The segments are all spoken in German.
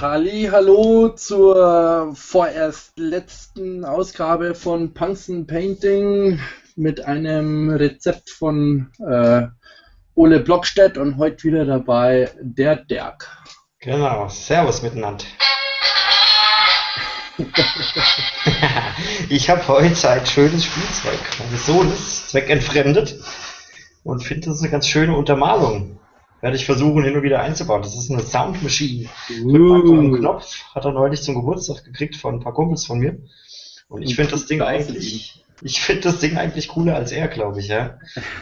Hallihallo zur vorerst letzten Ausgabe von Punks and Painting mit einem Rezept von Ole Plogstedt und heute wieder dabei der Dirk. Genau, servus miteinander. Ich habe heute ein schönes Spielzeug meines Sohnes zweckentfremdet und finde, das ist eine ganz schöne Untermalung. Werde ich versuchen, hin und wieder einzubauen. Das ist eine Soundmaschine. Mit einem Knopf hat er neulich zum Geburtstag gekriegt von ein paar Kumpels von mir. Und ich finde das Ding eigentlich, cooler als er, glaube ich. Ja.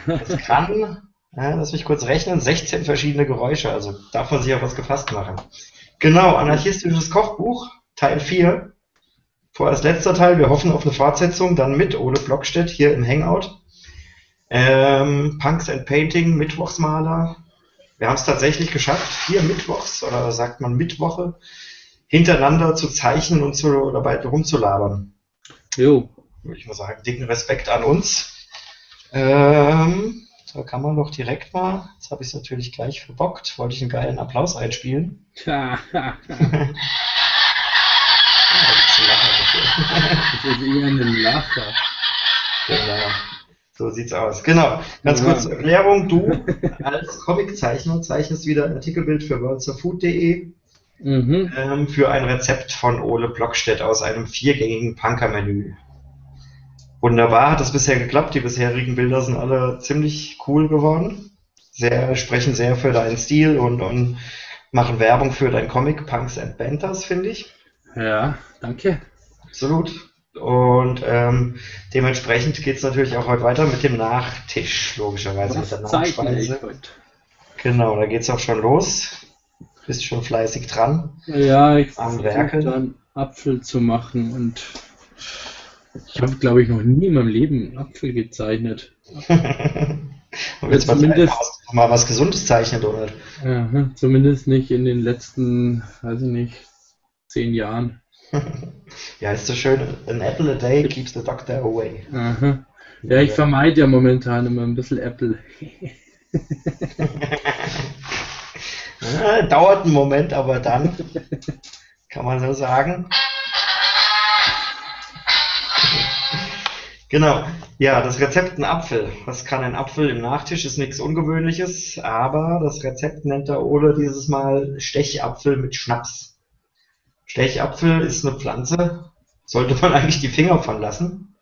Das kann, lass mich kurz rechnen, 16 verschiedene Geräusche. Also darf man sich auch was gefasst machen. Genau, anarchistisches Kochbuch, Teil 4. Vorerst letzter Teil. Wir hoffen auf eine Fortsetzung. Dann mit Ole Plogstedt hier im Hangout. Punks and Painting, Mittwochsmaler. Wir haben es tatsächlich geschafft, 4 Mittwochs, oder sagt man Mittwoche, hintereinander zu zeichnen und dabei rumzulabern. Jo. Würde ich mal sagen, dicken Respekt an uns. Da kann man doch direkt mal, jetzt habe ich es natürlich gleich verbockt, wollte ich einen geilen Applaus einspielen. Ja, das ist eher eine Lache. Genau. So sieht's aus. Genau. Ganz kurz zur Erklärung. Du als Comiczeichner zeichnest wieder ein Artikelbild für worldsoffood.de für ein Rezept von Ole Plogstedt aus einem 4-gängigen Punker-Menü. Wunderbar, hat das bisher geklappt. Die bisherigen Bilder sind alle ziemlich cool geworden. Sprechen sehr für deinen Stil und machen Werbung für deinen Comic Punks and Panthers, finde ich. Ja, danke. Absolut. Und dementsprechend geht es natürlich auch heute weiter mit dem Nachtisch, logischerweise. Was mit der Nachspeise. Genau, da geht es auch schon los. Bist schon fleißig dran. Ja, ich versuche dann Apfel zu machen und ich habe, glaube ich, noch nie in meinem Leben einen Apfel gezeichnet. Und jetzt mal was Gesundes zeichnet, oder? Ja, zumindest nicht in den letzten, weiß ich nicht, 10 Jahren. Ja, ist so schön, an apple a day keeps the doctor away. Aha. Ja, ich vermeide ja momentan immer ein bisschen Apple. Dauert einen Moment, aber dann kann man so sagen. Genau, ja, das Rezept: ein Apfel. Was kann ein Apfel im Nachtisch? Ist nichts Ungewöhnliches, aber das Rezept nennt der Ole dieses Mal Stechapfel mit Schnaps. Stechapfel ist eine Pflanze, sollte man eigentlich die Finger von lassen.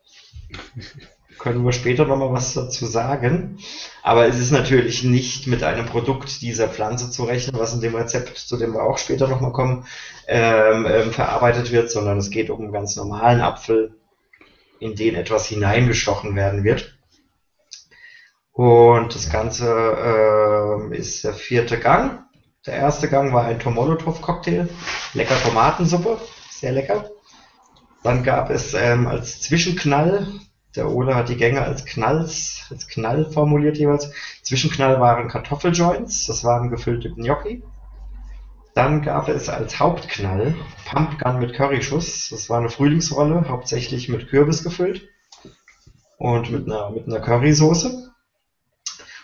Können wir später nochmal was dazu sagen. Aber es ist natürlich nicht mit einem Produkt dieser Pflanze zu rechnen, was in dem Rezept, zu dem wir auch später nochmal kommen, verarbeitet wird, sondern es geht um einen ganz normalen Apfel, in den etwas hineingestochen werden wird. Und das Ganze ist der 4. Gang. Der 1. Gang war ein Tomolotow-Cocktail, lecker Tomatensuppe, sehr lecker. Dann gab es als Zwischenknall, der Ole hat die Gänge als Knall formuliert jeweils, Zwischenknall waren Kartoffeljoints, das waren gefüllte Gnocchi. Dann gab es als Hauptknall Pumpgun mit Curryschuss, das war eine Frühlingsrolle, hauptsächlich mit Kürbis gefüllt und mit einer Currysoße.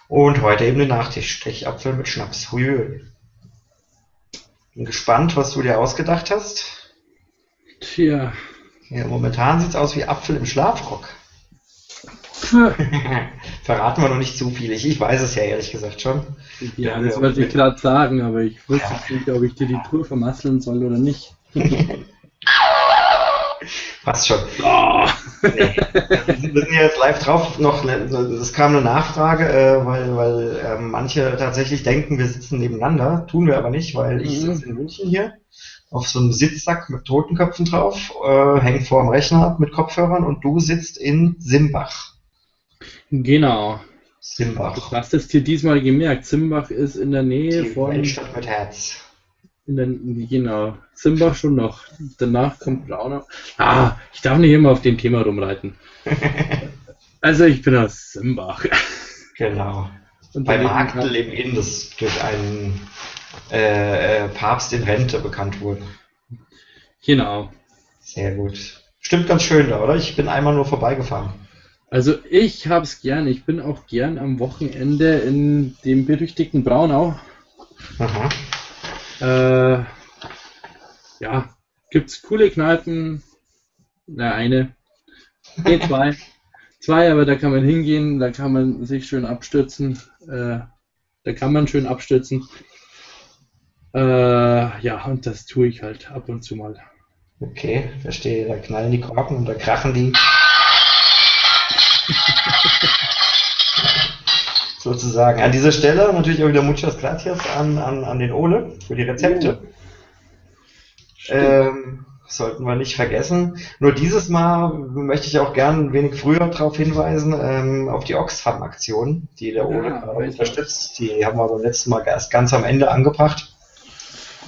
Und heute eben den Nachtisch, Stechapfel mit Schnaps. Huiö. Bin gespannt, was du dir ausgedacht hast. Tja. Ja, momentan sieht es aus wie Apfel im Schlafrock. Verraten wir noch nicht zu viel. Ich weiß es ja ehrlich gesagt schon. Ja, das wollte ich gerade sagen, aber ich wusste nicht, ob ich dir die Tour vermasseln soll oder nicht. Passt schon. Oh. Nee. Wir sind jetzt live drauf. Noch, es kam eine Nachfrage, weil manche tatsächlich denken, wir sitzen nebeneinander. Tun wir aber nicht, weil ich sitze in München hier auf so einem Sitzsack mit Totenköpfen drauf, hänge vor dem Rechner ab mit Kopfhörern und du sitzt in Simbach. Genau. Simbach. Du hast es dir diesmal gemerkt. Simbach ist in der Nähe von... Weltstadt mit Herz. Genau, Simbach schon noch. Danach kommt Braunau. Ah, ich darf nicht immer auf dem Thema rumreiten. Also ich bin aus Simbach. Genau. Und bei Magdl im Inn, das durch einen Papst in Rente bekannt wurde. Genau. Sehr gut. Stimmt ganz schön da, oder? Ich bin einmal nur vorbeigefahren. Also ich hab's gern. Ich bin auch gern am Wochenende in dem berüchtigten Braunau. Aha. gibt's coole Kneipen. Na, eine. Nee, zwei. Zwei, aber da kann man hingehen, da kann man sich schön abstürzen. Ja, und das tue ich halt ab und zu mal. Okay, verstehe. Da knallen die Korken und da krachen die. Sozusagen. An dieser Stelle natürlich auch wieder muchas gracias an den Ole für die Rezepte. Sollten wir nicht vergessen. Nur dieses Mal möchte ich auch gern ein wenig früher darauf hinweisen, auf die Oxfam-Aktion, die der Ole gerade unterstützt. Die haben wir beim letzten Mal erst ganz am Ende angebracht.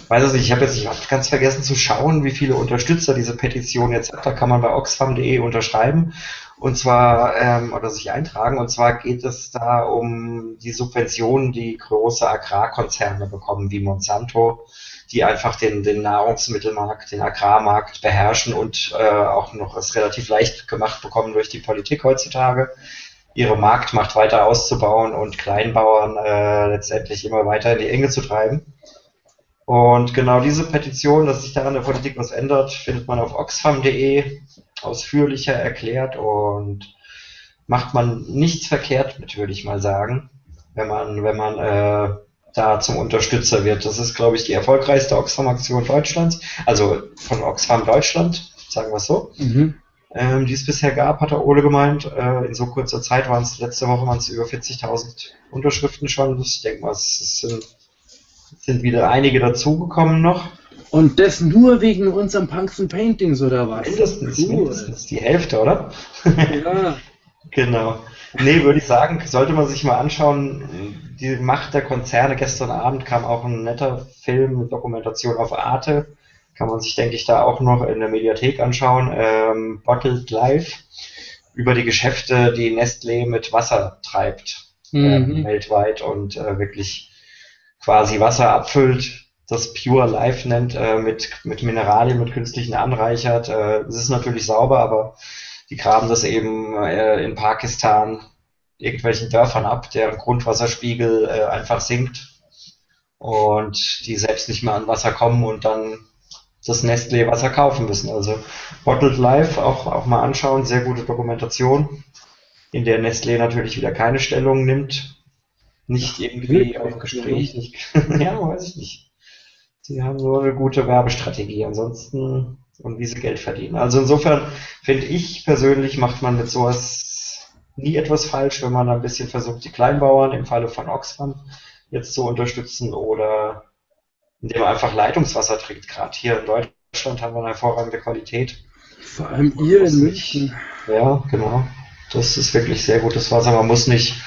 Weiß ich nicht, ich habe jetzt ganz vergessen zu schauen, wie viele Unterstützer diese Petition jetzt hat. Da kann man bei oxfam.de unterschreiben und zwar oder sich eintragen. Und zwar geht es da um die Subventionen, die große Agrarkonzerne bekommen, wie Monsanto, die einfach den Nahrungsmittelmarkt, den Agrarmarkt beherrschen und auch noch es relativ leicht gemacht bekommen durch die Politik heutzutage, ihre Marktmacht weiter auszubauen und Kleinbauern letztendlich immer weiter in die Enge zu treiben. Und genau diese Petition, dass sich daran der Politik was ändert, findet man auf oxfam.de ausführlicher erklärt und macht man nichts verkehrt mit, würde ich mal sagen, wenn man da zum Unterstützer wird. Das ist, glaube ich, die erfolgreichste Oxfam-Aktion Deutschlands, also von Oxfam Deutschland, sagen wir es so, die es bisher gab, hat der Ole gemeint. In so kurzer Zeit letzte Woche waren es über 40.000 Unterschriften schon. Ich denke mal, es sind wieder einige dazugekommen noch. Und das nur wegen unserem Punks and Paintings, oder was? Mindestens die Hälfte, oder? Ja. Genau. Nee, würde ich sagen, sollte man sich mal anschauen, die Macht der Konzerne. Gestern Abend kam auch ein netter Film mit Dokumentation auf Arte, kann man sich, denke ich, da auch noch in der Mediathek anschauen, Bottled Life, über die Geschäfte, die Nestlé mit Wasser treibt, weltweit, und wirklich quasi Wasser abfüllt, das Pure Life nennt, mit Mineralien, mit künstlichen anreichert. Es ist natürlich sauber, aber die graben das eben in Pakistan irgendwelchen Dörfern ab, deren Grundwasserspiegel einfach sinkt und die selbst nicht mehr an Wasser kommen und dann das Nestlé Wasser kaufen müssen. Also Bottled Life auch mal anschauen, sehr gute Dokumentation, in der Nestlé natürlich wieder keine Stellung nimmt, nicht irgendwie auf Gespräch, nicht, ja, weiß ich nicht. Sie haben so eine gute Werbestrategie, ansonsten und wie sie Geld verdienen. Also insofern finde ich persönlich, macht man mit sowas nie etwas falsch, wenn man ein bisschen versucht, die Kleinbauern im Falle von Oxfam jetzt zu unterstützen oder indem man einfach Leitungswasser trinkt. Gerade hier in Deutschland haben wir eine hervorragende Qualität. Vor allem ihr in München. Ja, genau. Das ist wirklich sehr gutes Wasser. Man muss nicht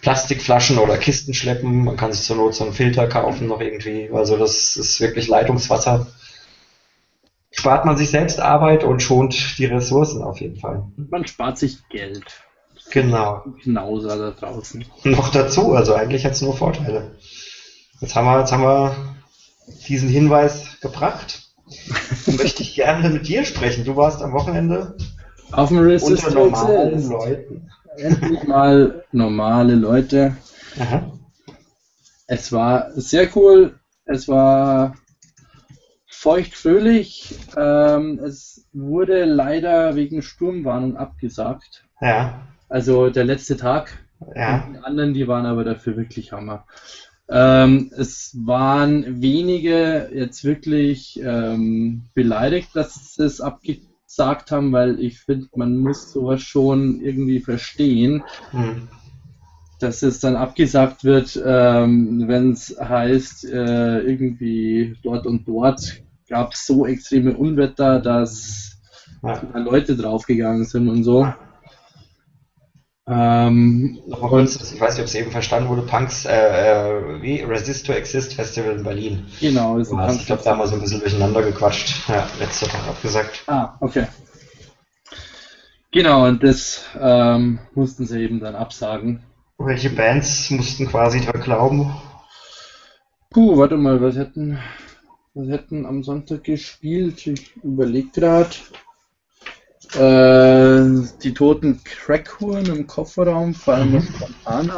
Plastikflaschen oder Kisten schleppen. Man kann sich zur Not so einen Filter kaufen noch irgendwie. Also das ist wirklich Leitungswasser. Spart man sich selbst Arbeit und schont die Ressourcen auf jeden Fall. Man spart sich Geld. Genau. Genauso da draußen. Noch dazu, also eigentlich hat es nur Vorteile. Jetzt haben wir diesen Hinweis gebracht. Möchte ich gerne mit dir sprechen. Du warst am Wochenende auf dem Resist unter normalen Leuten. Endlich mal normale Leute. Aha. Es war sehr cool. Es war feuchtfröhlich, es wurde leider wegen Sturmwarnung abgesagt. Ja. Also der letzte Tag. Ja. Und die anderen, die waren aber dafür wirklich Hammer. Es waren wenige jetzt wirklich beleidigt, dass sie es abgesagt haben, weil ich finde, man muss sowas schon irgendwie verstehen. Mhm. Dass es dann abgesagt wird, wenn es heißt, irgendwie dort und dort gab es so extreme Unwetter, dass da Leute draufgegangen sind und so. Ich weiß nicht, ob es eben verstanden wurde, Resist to Exist Festival in Berlin. Genau. Ist ein, ich glaube, da haben wir so ein bisschen durcheinander gequatscht. Ja, letzte Woche abgesagt. Ah, okay. Genau, und das mussten sie eben dann absagen. Welche Bands mussten quasi dran glauben? Puh, warte mal, was hätten am Sonntag gespielt? Ich überlege gerade. Die toten Crackhuren im Kofferraum fallen mir spontan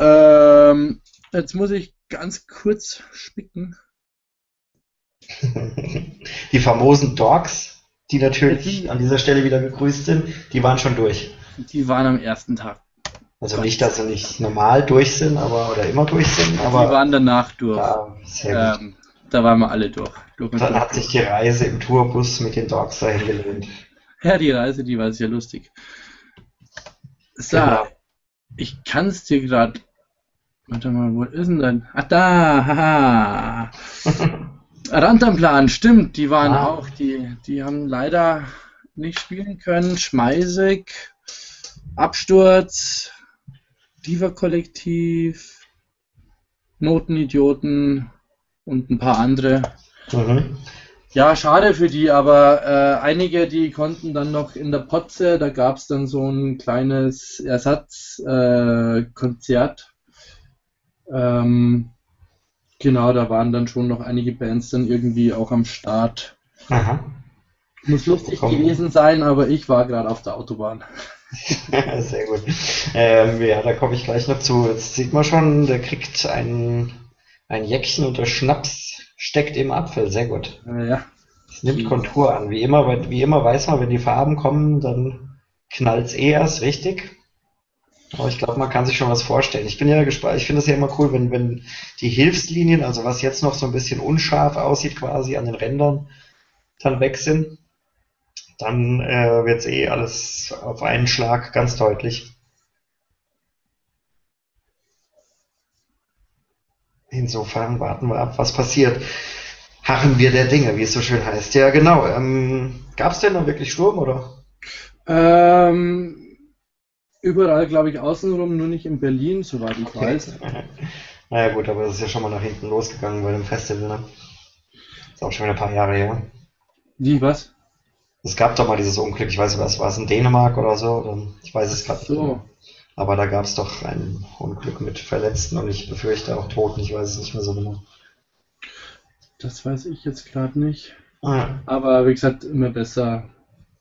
ein. Jetzt muss ich ganz kurz spicken. Die famosen Dogs, die natürlich an dieser Stelle wieder gegrüßt sind, die waren schon durch. Die waren am ersten Tag. Also nicht, dass sie nicht normal durch sind, aber oder immer durch sind, aber die waren danach durch. Da waren wir alle durch. Dann hat sich die Reise im Tourbus mit den Dogs dahin gelohnt. Ja, die Reise, die war sehr lustig. So, genau. Ich kann es dir gerade... Warte mal, wo ist denn dein... Ach, da, haha. Rantanplan, stimmt, die waren auch, die haben leider nicht spielen können. Schmeißig, Absturz, Diva-Kollektiv, Notenidioten und ein paar andere. Mhm. Ja, schade für die, aber einige, die konnten dann noch in der Potze, da gab es dann so ein kleines Ersatzkonzert. Genau, da waren dann schon noch einige Bands dann irgendwie auch am Start. Aha. Muss lustig gewesen sein, aber ich war gerade auf der Autobahn. Sehr gut. Ja, da komme ich gleich noch zu. Jetzt sieht man schon, der kriegt ein Jäckchen und der Schnaps steckt im Apfel, sehr gut. Ja. Es nimmt Kontur an. Wie immer weiß man, wenn die Farben kommen, dann knallt es erst richtig. Aber ich glaube, man kann sich schon was vorstellen. Ich bin ja gespannt, ich finde es ja immer cool, wenn die Hilfslinien, also was jetzt noch so ein bisschen unscharf aussieht quasi an den Rändern, dann weg sind, dann wird es alles auf einen Schlag ganz deutlich. Insofern warten wir ab, was passiert. Harren wir der Dinge, wie es so schön heißt. Ja, genau. Gab es denn noch wirklich Sturm, oder? Überall, glaube ich, außenrum, nur nicht in Berlin, soweit ich weiß. Naja gut, aber das ist ja schon mal nach hinten losgegangen bei dem Festival, ne? Ist auch schon wieder ein paar Jahre her. Wie, was? Es gab doch mal dieses Unglück, ich weiß nicht, war es in Dänemark oder so? Oder ich weiß es gerade nicht. Aber da gab es doch ein Unglück mit Verletzten und ich befürchte auch Toten, ich weiß es nicht mehr so genau. Das weiß ich jetzt gerade nicht. Ja. Aber wie gesagt, immer besser.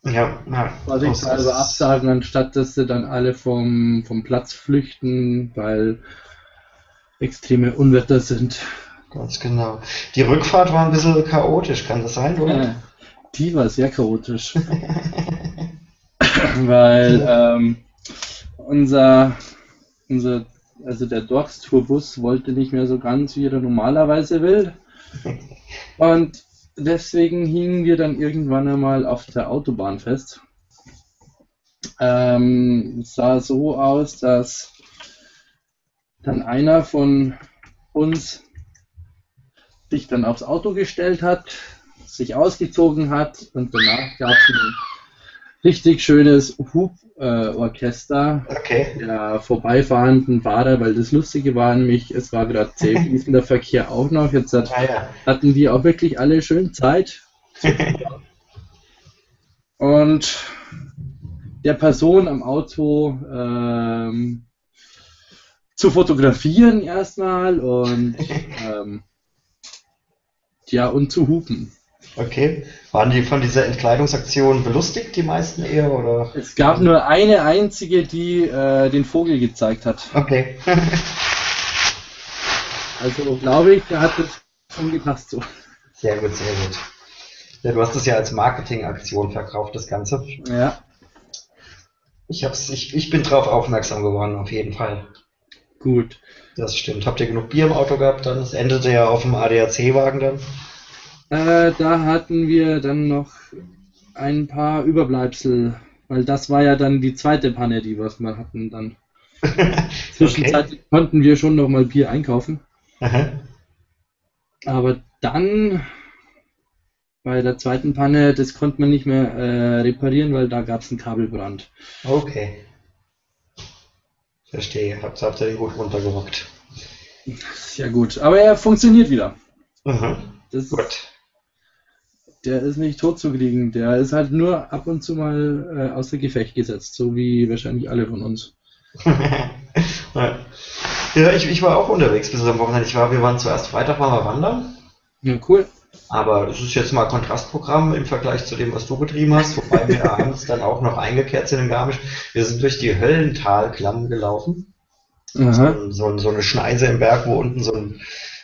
Ja, ja. Was ich also absagen, anstatt dass sie dann alle vom Platz flüchten, weil extreme Unwetter sind. Ganz genau. Die Rückfahrt war ein bisschen chaotisch, kann das sein, oder? Ja, die war sehr chaotisch. Weil, also der Dorfstourbus wollte nicht mehr so ganz, wie er normalerweise will. Und deswegen hingen wir dann irgendwann einmal auf der Autobahn fest. Es sah so aus, dass dann einer von uns sich dann aufs Auto gestellt hat, sich ausgezogen hat und danach gab es einen richtig schönes Huborchester der vorbeifahrenden Fahrer, weil das Lustige war nämlich, es war gerade zäh fließender Verkehr auch noch, jetzt hatten die auch wirklich alle schön Zeit. Und der Person am Auto zu fotografieren erstmal und ja, und zu hupen. Okay. Waren die von dieser Entkleidungsaktion belustigt, die meisten eher, oder? Es gab nur eine einzige, die den Vogel gezeigt hat. Okay. Also, glaube ich, da hat es schon gepasst so. Sehr gut, sehr gut. Ja, du hast das ja als Marketingaktion verkauft, das Ganze. Ja. Ich bin drauf aufmerksam geworden, auf jeden Fall. Gut. Das stimmt. Habt ihr genug Bier im Auto gehabt? Dann es endete ja auf dem ADAC-Wagen dann. Da hatten wir dann noch ein paar Überbleibsel, weil das war ja dann die zweite Panne, die wir hatten dann. Zwischenzeitlich konnten wir schon nochmal Bier einkaufen. Aha. Aber dann bei der zweiten Panne, das konnte man nicht mehr reparieren, weil da gab es einen Kabelbrand. Okay. Verstehe, habt ihr den gut runtergerockt. Ja gut, aber er funktioniert wieder. Aha. Gut. Der ist nicht tot zu kriegen, der ist halt nur ab und zu mal außer Gefecht gesetzt, so wie wahrscheinlich alle von uns. Ja, ich war auch unterwegs bis am Wochenende. Wir waren zuerst Freitag mal wandern. Ja, cool. Aber das ist jetzt mal Kontrastprogramm im Vergleich zu dem, was du betrieben hast, wobei wir abends dann auch noch eingekehrt sind in Garmisch. Wir sind durch die Höllentalklamm gelaufen. So eine Schneise im Berg, wo unten so ein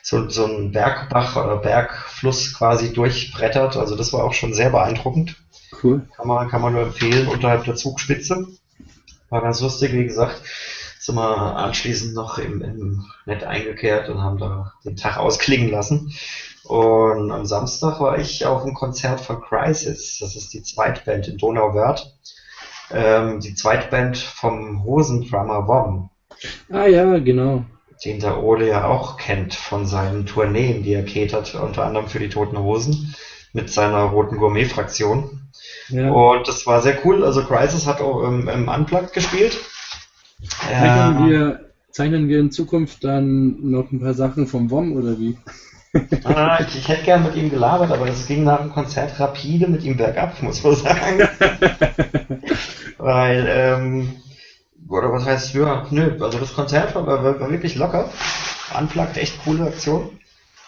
so einen Bergfluss quasi durchbrettert. Also das war auch schon sehr beeindruckend. Cool. Kann man nur empfehlen, unterhalb der Zugspitze. War ganz lustig, wie gesagt. Sind wir anschließend noch im Nett eingekehrt und haben da den Tag ausklingen lassen. Und am Samstag war ich auf einem Konzert von Crisis. Das ist die Zweitband in Donauwörth. Die Zweitband vom Hosendrummer Wom. Ah ja, genau. Den der Ole ja auch kennt von seinen Tourneen, die er catert, unter anderem für die Toten Hosen mit seiner Roten Gourmet-Fraktion. Ja. Und das war sehr cool. Also Crisis hat auch im Unplugged gespielt. Zeichnen wir in Zukunft dann noch ein paar Sachen vom WOM oder wie? Ich hätte gern mit ihm gelabert, aber das ging nach dem Konzert rapide mit ihm bergab, muss man sagen. Weil, oder was heißt, ja, nö, also das Konzert war wirklich locker. Unplugged, echt coole Aktion.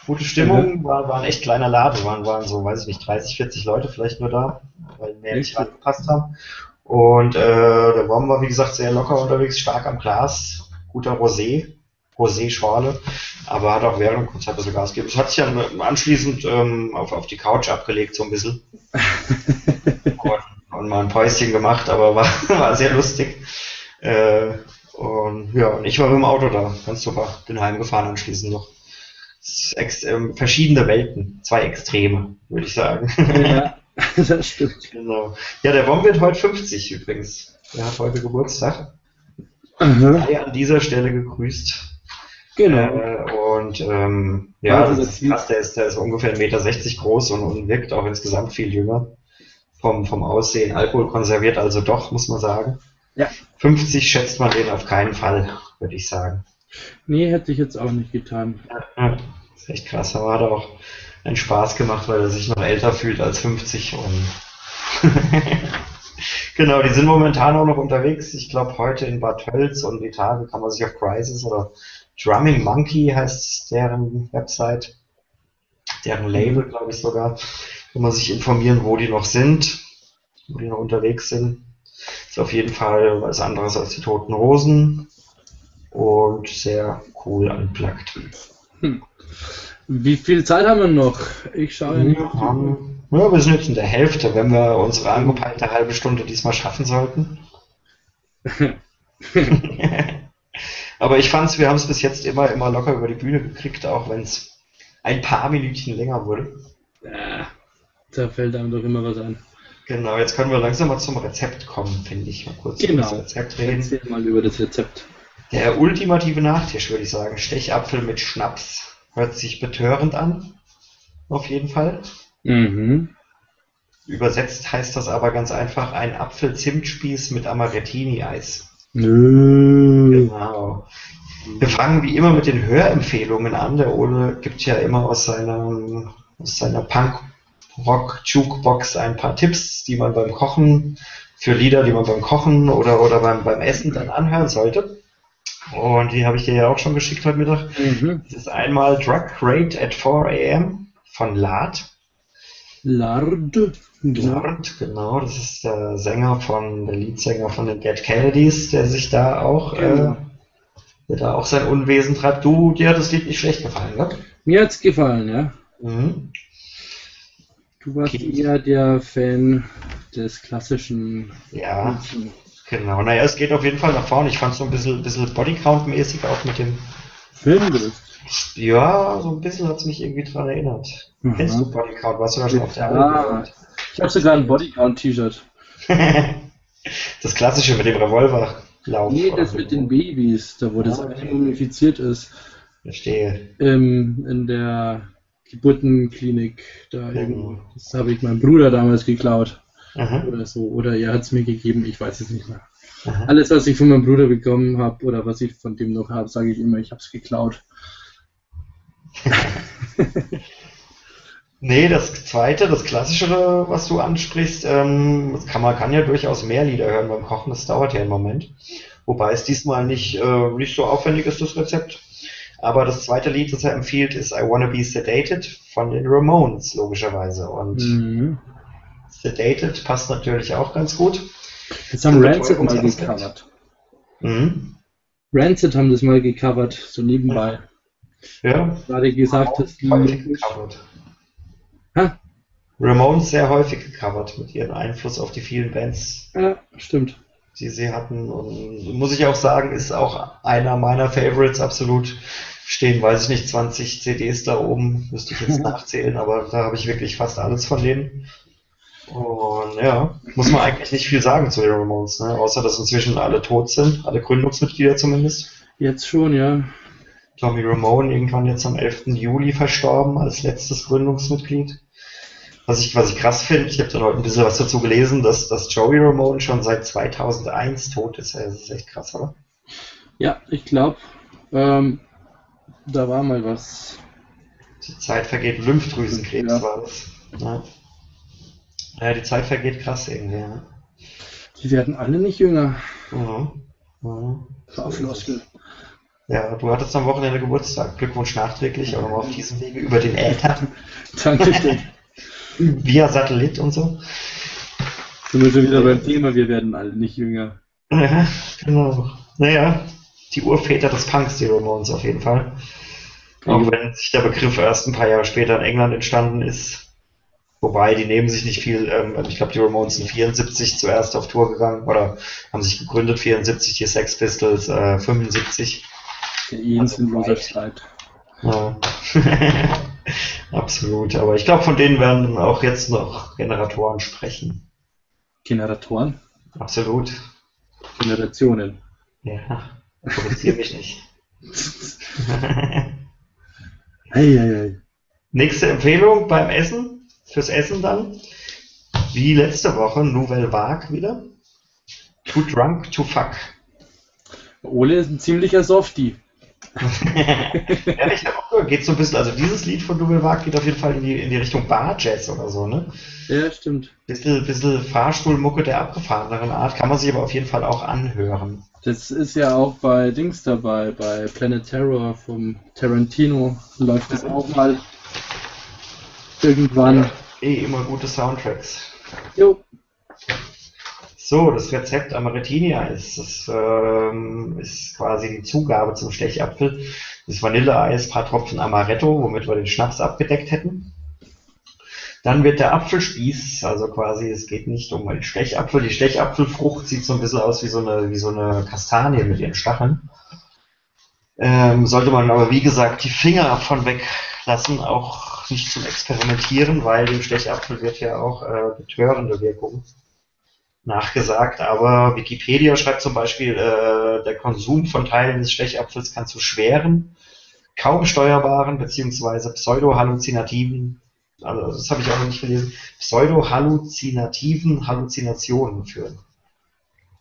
Gute Stimmung, war ein echt kleiner Laden, waren so, weiß ich nicht, 30, 40 Leute vielleicht nur da, weil mehr nicht reingepasst haben. Und der Wom war, wie gesagt, sehr locker unterwegs, stark am Glas, guter Rosé-Schorle, aber hat auch während dem Konzert ein bisschen Gas gegeben. Es hat sich dann anschließend auf die Couch abgelegt, so ein bisschen. und mal ein Päuschen gemacht, aber war sehr lustig. Und ich war mit dem Auto da, ganz super, bin heimgefahren anschließend noch. Verschiedene Welten, zwei Extreme, würde ich sagen. Ja. Das stimmt. Genau. Ja, der Wom wird heute 50 übrigens. Er hat heute Geburtstag. Sei an dieser Stelle gegrüßt. Genau. Das ist krass. Der ist ungefähr 1,60 Meter groß und wirkt auch insgesamt viel jünger. Vom Aussehen. Alkohol konserviert also doch, muss man sagen. Ja. 50 schätzt man den auf keinen Fall, würde ich sagen. Nee, hätte ich jetzt auch nicht getan. Ja, das ist echt krass, aber hat auch einen Spaß gemacht, weil er sich noch älter fühlt als 50 und genau, die sind momentan auch noch unterwegs. Ich glaube heute in Bad Tölz und die Tage kann man sich auf Crisis oder Drumming Monkey heißt deren Website, deren Label, glaube ich sogar, kann man sich informieren, wo die noch sind, wo die noch unterwegs sind. Ist auf jeden Fall was anderes als die Toten Hosen und sehr cool unplugged. Wie viel Zeit haben wir noch? Ich schaue nicht. Ja, wir sind jetzt in der Hälfte, wenn wir unsere angepeilte halbe Stunde diesmal schaffen sollten. Aber ich fand's, wir haben es bis jetzt immer locker über die Bühne gekriegt, auch wenn es ein paar Minütchen länger wurde. Ja, da fällt einem doch immer was ein. Genau, jetzt können wir langsam mal zum Rezept kommen, finde ich. Mal kurz über das Rezept reden. Erzähl mal über das Rezept. Der ultimative Nachtisch, würde ich sagen. Stechapfel mit Schnaps. Hört sich betörend an, auf jeden Fall. Mhm. Übersetzt heißt das aber ganz einfach ein Apfel-Zimtspieß mit Amarettini-Eis. Genau. Wir fangen wie immer mit den Hörempfehlungen an. Der Ole gibt ja immer aus seiner Punk-Rock-Jukebox ein paar Tipps, die man beim Kochen, für Lieder, die man beim Kochen oder beim Essen dann anhören sollte. Und die habe ich dir ja auch schon geschickt heute Mittag. Mhm. Das ist einmal Drug Raid at 4 a.m. von Lard. Lard, genau. Das ist der Leadsänger von den Dead Kennedys, der sich da auch, der da auch sein Unwesen treibt. Dir hat das Lied nicht schlecht gefallen, ne? Mir hat's gefallen, ja. Mhm. Du warst eher der Fan des klassischen. Ja. Menschen. Genau, naja, es geht auf jeden Fall nach vorne. Ich fand es so ein bisschen Bodycount-mäßig auch mit dem Film. Ja, so ein bisschen hat es mich irgendwie dran erinnert. Mhm. Kennst du Bodycount? Warst du da schon auf der Arbeit? Ich habe sogar ein Bodycount-T-Shirt. Das klassische mit dem Revolverlauf. Nee, das mit den Babys, da wo das mumifiziert ist. Verstehe. In der Geburtenklinik, da irgendwo. Das habe ich meinem Bruder damals geklaut. Aha. Oder so, oder er hat es mir gegeben, ich weiß es nicht mehr. Aha. Alles, was ich von meinem Bruder bekommen habe oder was ich von dem noch habe, sage ich immer, ich habe es geklaut. Nee, das zweite, das klassischere, was du ansprichst, man kann ja durchaus mehr Lieder hören beim Kochen, das dauert ja im Moment. Wobei es diesmal nicht so aufwendig ist, das Rezept. Aber das zweite Lied, das er empfiehlt, ist I Wanna Be Sedated von den Ramones, logischerweise. Und Sedated passt natürlich auch ganz gut. Das haben Rancid mal gecovert. Mhm. Rancid haben das mal gecovert, so nebenbei. Ja. Was du gerade gesagt hast. Ramones sehr häufig gecovert mit ihrem Einfluss auf die vielen Bands. Ja, stimmt. Die sie hatten, und muss ich auch sagen, ist auch einer meiner Favorites absolut. Stehen, weiß ich nicht, 20 CDs da oben, müsste ich jetzt nachzählen, aber da habe ich wirklich fast alles von denen. Und ja, muss man eigentlich nicht viel sagen zu den Ramones, ne? Außer dass inzwischen alle tot sind, alle Gründungsmitglieder zumindest. Jetzt schon, ja. Tommy Ramone irgendwann jetzt am 11. Juli verstorben als letztes Gründungsmitglied. Was ich krass finde, ich habe dann heute ein bisschen was dazu gelesen, dass Joey Ramone schon seit 2001 tot ist. Das ist echt krass, oder? Ja, ich glaube, da war mal was. Die Zeit vergeht, Lymphdrüsenkrebs war das. Ja. Ja, die Zeit vergeht krass irgendwie. Ne? Die werden alle nicht jünger. Mhm. Mhm. Aufloskel. Ja, du hattest am Wochenende Geburtstag. Glückwunsch nachträglich, aber auf diesem Wege über den Eltern. Dankeschön. Via Satellit und so. Sind wir schon wieder beim Thema, wir werden alle nicht jünger. Ja, genau. Naja. Die Urväter des Punks, die Ramones auf jeden Fall. Auch wenn sich der Begriff erst ein paar Jahre später in England entstanden ist. Wobei, die nehmen sich nicht viel, ich glaube, die Ramones sind 1974 zuerst auf Tour gegangen, oder haben sich gegründet, 1974, die Sex Pistols, 1975. Der Ian sinnloser Streit. Ja. Absolut, aber ich glaube, von denen werden auch jetzt noch Generatoren sprechen. Generatoren? Absolut. Generationen. Ja. Provoziere mich nicht. Ei, ei, ei. Nächste Empfehlung beim Essen, fürs Essen dann. Wie letzte Woche, Nouvelle Vague wieder. Too drunk to fuck. Ole ist ein ziemlicher Softie. Ja, ich habe auch gehört, geht so ein bisschen, also dieses Lied von Nouvelle Vague geht auf jeden Fall in die Richtung Bar-Jazz oder so, ne? Ja, stimmt. Bisschen Fahrstuhlmucke der abgefahreneren Art, kann man sich aber auf jeden Fall auch anhören. Das ist ja auch bei Dings dabei, bei Planet Terror vom Tarantino läuft das auch mal irgendwann. Ja, immer gute Soundtracks. Jo. So, das Rezept Amarettinia ist quasi die Zugabe zum Stechapfel. Das ist Vanilleeis, paar Tropfen Amaretto, womit wir den Schnaps abgedeckt hätten. Dann wird der Apfelspieß, also quasi, es geht nicht um den Stechapfel. Die Stechapfelfrucht sieht so ein bisschen aus wie so eine Kastanie mit ihren Stacheln. Sollte man aber, wie gesagt, die Finger von weglassen, auch nicht zum Experimentieren, weil dem Stechapfel wird ja auch betörende Wirkung nachgesagt, aber Wikipedia schreibt zum Beispiel, der Konsum von Teilen des Stechapfels kann zu schweren, kaum steuerbaren bzw. pseudohalluzinativen, also das habe ich auch noch nicht gelesen, pseudohalluzinativen Halluzinationen führen.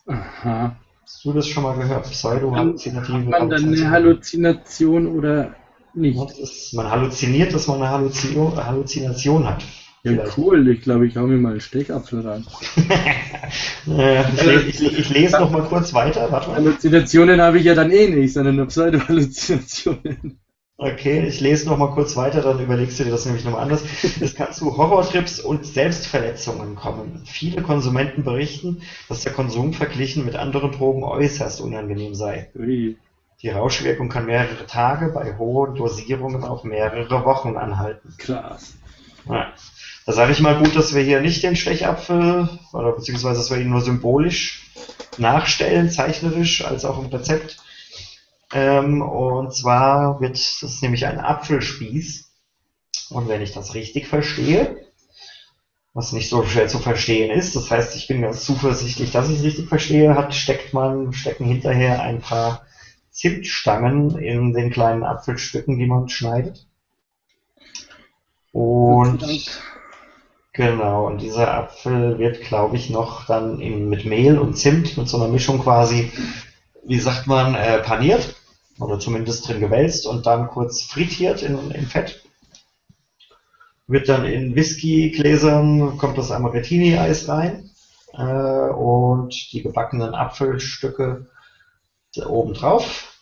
Aha. Hast du das schon mal gehört? Pseudohalluzinative Halluzinationen. Hat man dann eine Halluzination oder nicht? Man halluziniert, dass man eine Halluzination hat. Ja, cool, ich glaube, ich hau mir mal einen Stechapfel rein. Ich lese noch mal kurz weiter. Warte mal. Halluzinationen habe ich ja dann eh nicht, sondern nur Pseudo-Halluzinationen. Okay, ich lese noch mal kurz weiter, dann überlegst du dir das nämlich nochmal anders. Es kann zu Horrortrips und Selbstverletzungen kommen. Viele Konsumenten berichten, dass der Konsum verglichen mit anderen Drogen äußerst unangenehm sei. Ui. Die Rauschwirkung kann mehrere Tage, bei hohen Dosierungen auch mehrere Wochen anhalten. Krass. Ja. Da sage ich mal gut, dass wir hier nicht den Stechapfel, oder beziehungsweise dass wir ihn nur symbolisch nachstellen, zeichnerisch, als auch im Rezept. Und zwar das ist nämlich ein Apfelspieß. Und wenn ich das richtig verstehe, was nicht so schwer zu verstehen ist, das heißt, ich bin ganz zuversichtlich, dass ich es richtig verstehe, stecken hinterher ein paar Zimtstangen in den kleinen Apfelstücken, die man schneidet. Und dieser Apfel wird, glaube ich, noch dann mit Mehl und Zimt, mit so einer Mischung quasi, wie sagt man, paniert oder zumindest drin gewälzt und dann kurz frittiert in Fett. Wird dann in Whiskygläsern, kommt das Amarettini-Eis rein und die gebackenen Apfelstücke oben drauf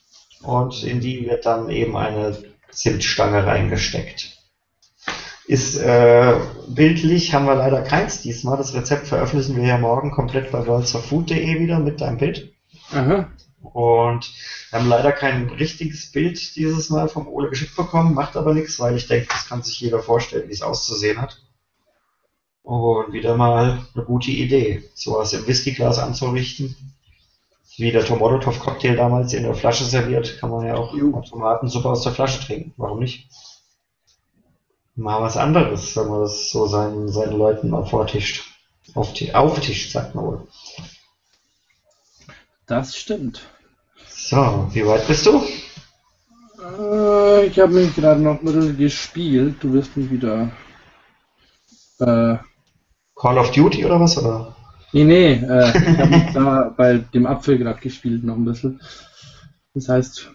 und in die wird dann eben eine Zimtstange reingesteckt. Ist bildlich, haben wir leider keins diesmal. Das Rezept veröffentlichen wir ja morgen komplett bei worldsoffood.de wieder mit deinem Bild. Aha. Und wir haben leider kein richtiges Bild dieses Mal vom Ole geschickt bekommen, macht aber nichts, weil ich denke, das kann sich jeder vorstellen, wie es auszusehen hat. Und wieder mal eine gute Idee, sowas im Whiskyglas anzurichten. Wie der Tomolotow-Cocktail damals in der Flasche serviert, kann man ja auch Tomatensuppe aus der Flasche trinken. Warum nicht? Mal was anderes, wenn man das so seinen Leuten mal vortischt. Auftischt, sagt man wohl. Das stimmt. So, wie weit bist du? Ich habe mich gerade noch ein bisschen gespielt. Du wirst mich wieder... Call of Duty oder was? Oder? Nee, ich habe mich da bei dem Apfel gerade gespielt noch ein bisschen. Das heißt,